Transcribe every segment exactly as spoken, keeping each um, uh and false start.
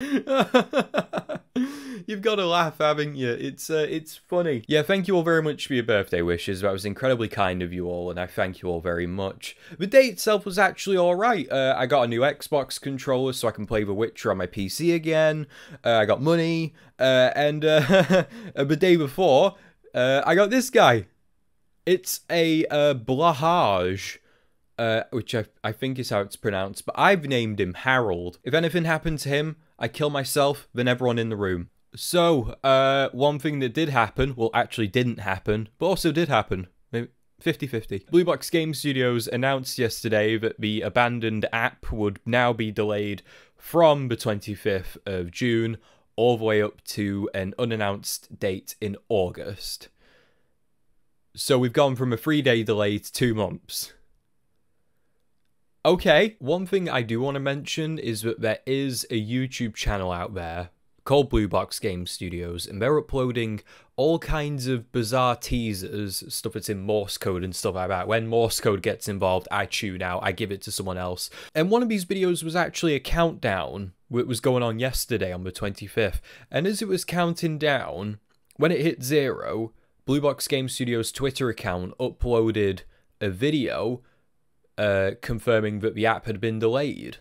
You've got to laugh, haven't you? It's uh, it's funny. Yeah, thank you all very much for your birthday wishes. That was incredibly kind of you all, and I thank you all very much. The day itself was actually alright. Uh, I got a new Xbox controller so I can play The Witcher on my P C again. Uh, I got money. Uh, and uh, the day before, uh, I got this guy. It's a uh, Blahaj. Uh, which I, I think is how it's pronounced, but I've named him Harold. If anything happened to him, I kill myself, then everyone in the room. So, uh, one thing that did happen, well, actually didn't happen, but also did happen. fifty fifty. Blue Box Game Studios announced yesterday that the abandoned app would now be delayed from the twenty-fifth of June all the way up to an unannounced date in August. So we've gone from a three-day delay to two months. Okay, one thing I do want to mention is that there is a YouTube channel out there called Blue Box Game Studios, and they're uploading all kinds of bizarre teasers, stuff that's in Morse code and stuff like that. When Morse code gets involved, I tune out, I give it to someone else. And one of these videos was actually a countdown that was going on yesterday on the twenty-fifth. And as it was counting down, when it hit zero, Blue Box Game Studios' Twitter account uploaded a video Uh, confirming that the app had been delayed.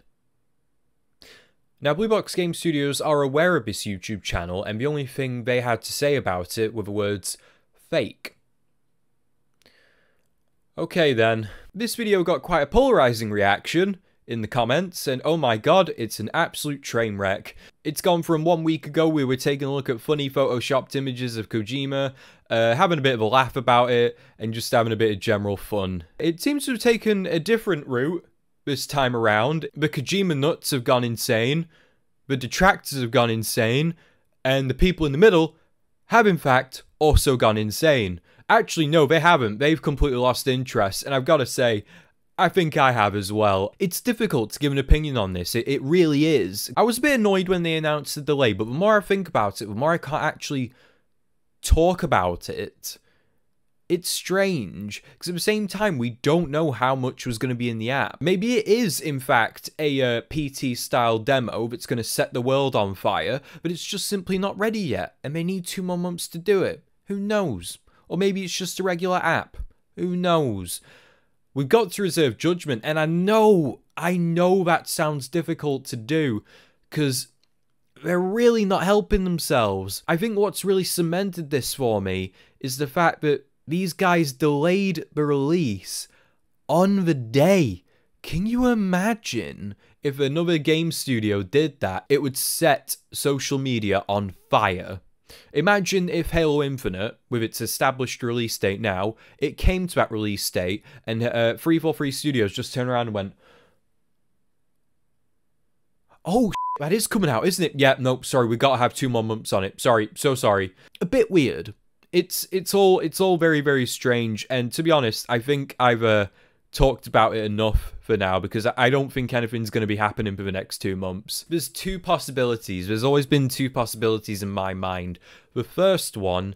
Now, Blue Box Game Studios are aware of this YouTube channel, and the only thing they had to say about it were the words, fake. Okay then. This video got quite a polarizing reaction in the comments, and oh my god, it's an absolute train wreck. It's gone from one week ago, we were taking a look at funny photoshopped images of Kojima, Uh, having a bit of a laugh about it, and just having a bit of general fun. It seems to have taken a different route this time around. The Kojima nuts have gone insane, the detractors have gone insane, and the people in the middle have in fact also gone insane. Actually no, they haven't, they've completely lost interest, and I've got to say, I think I have as well. It's difficult to give an opinion on this, it, it really is. I was a bit annoyed when they announced the delay, but the more I think about it, the more I can't actually talk about it. It's strange, because at the same time, we don't know how much was going to be in the app. Maybe it is, in fact, a uh, P T-style demo that's going to set the world on fire, but it's just simply not ready yet, and they need two more months to do it. Who knows? Or maybe it's just a regular app. Who knows? We've got to reserve judgment, and I know, I know that sounds difficult to do, because they're really not helping themselves. I think what's really cemented this for me is the fact that these guys delayed the release on the day. Can you imagine if another game studio did that? It would set social media on fire. Imagine if Halo Infinite, with its established release date now, it came to that release date and uh, three forty-three Studios just turned around and went, oh, that is coming out, isn't it? Yeah, nope, sorry, we gotta have two more months on it. Sorry, so sorry. A bit weird. It's it's all it's all very, very strange, and to be honest, I think I've uh, talked about it enough for now, because I don't think anything's going to be happening for the next two months. There's two possibilities. There's always been two possibilities in my mind. The first one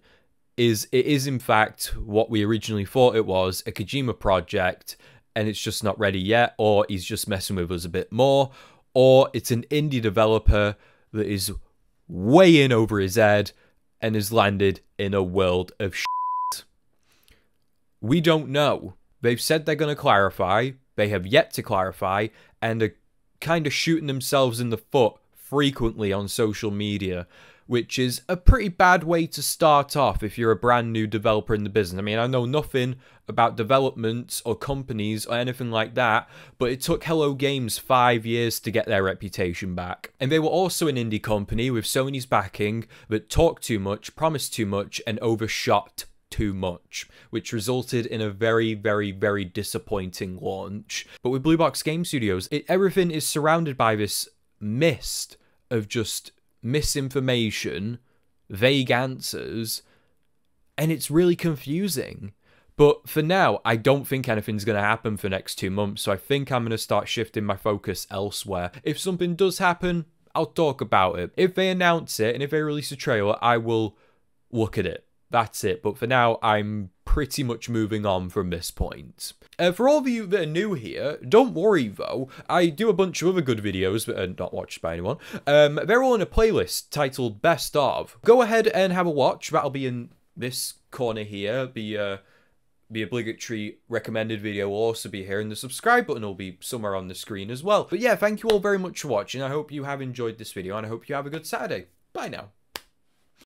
is it is, in fact, what we originally thought it was, a Kojima project, and it's just not ready yet, or he's just messing with us a bit more, or it's an indie developer that is way in over his head and has landed in a world of shit. We don't know. They've said they're going to clarify, they have yet to clarify, and are kind of shooting themselves in the foot frequently on social media, which is a pretty bad way to start off if you're a brand new developer in the business. I mean, I know nothing about developments or companies or anything like that, but it took Hello Games five years to get their reputation back. And they were also an indie company with Sony's backing that talked too much, promised too much, and overshot too much, which resulted in a very, very, very disappointing launch. But with Blue Box Game Studios, it, everything is surrounded by this mist of just misinformation, vague answers, and it's really confusing. But for now, I don't think anything's going to happen for the next two months, so I think I'm going to start shifting my focus elsewhere. If something does happen, I'll talk about it. If they announce it, and if they release a trailer, I will look at it. That's it. But for now, I'm pretty much moving on from this point. Uh, for all of you that are new here, don't worry though, I do a bunch of other good videos that are not watched by anyone. Um, they're all in a playlist titled Best Of. Go ahead and have a watch, that'll be in this corner here, the uh, the obligatory recommended video will also be here, and the subscribe button will be somewhere on the screen as well. But yeah, thank you all very much for watching, I hope you have enjoyed this video, and I hope you have a good Saturday. Bye now.